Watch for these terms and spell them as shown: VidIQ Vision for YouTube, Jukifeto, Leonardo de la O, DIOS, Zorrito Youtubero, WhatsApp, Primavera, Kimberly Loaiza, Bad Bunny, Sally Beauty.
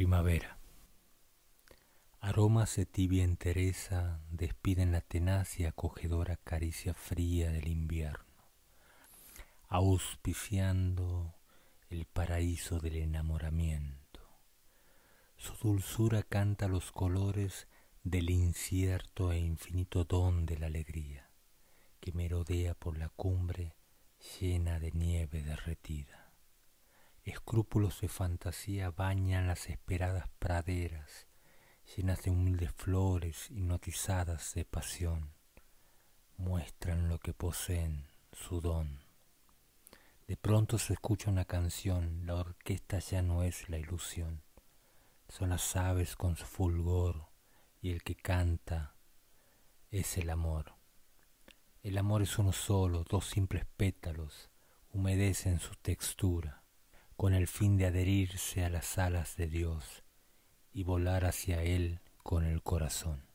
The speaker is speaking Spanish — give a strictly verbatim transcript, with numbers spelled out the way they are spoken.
Primavera. Aromas de tibia entereza despiden la tenaz y acogedora caricia fría del invierno, auspiciando el paraíso del enamoramiento. Su dulzura canta los colores del incierto e infinito don de la alegría, que merodea por la cumbre llena de nieve derretida. Escrúpulos de fantasía bañan las esperadas praderas, llenas de humildes flores hipnotizadas de pasión. Muestran lo que poseen, su don. De pronto se escucha una canción, la orquesta ya no es la ilusión. Son las aves con su fulgor, y el que canta es el amor. El amor es uno solo, dos simples pétalos humedecen su textura, con el fin de adherirse a las alas de Dios y volar hacia Él con el corazón.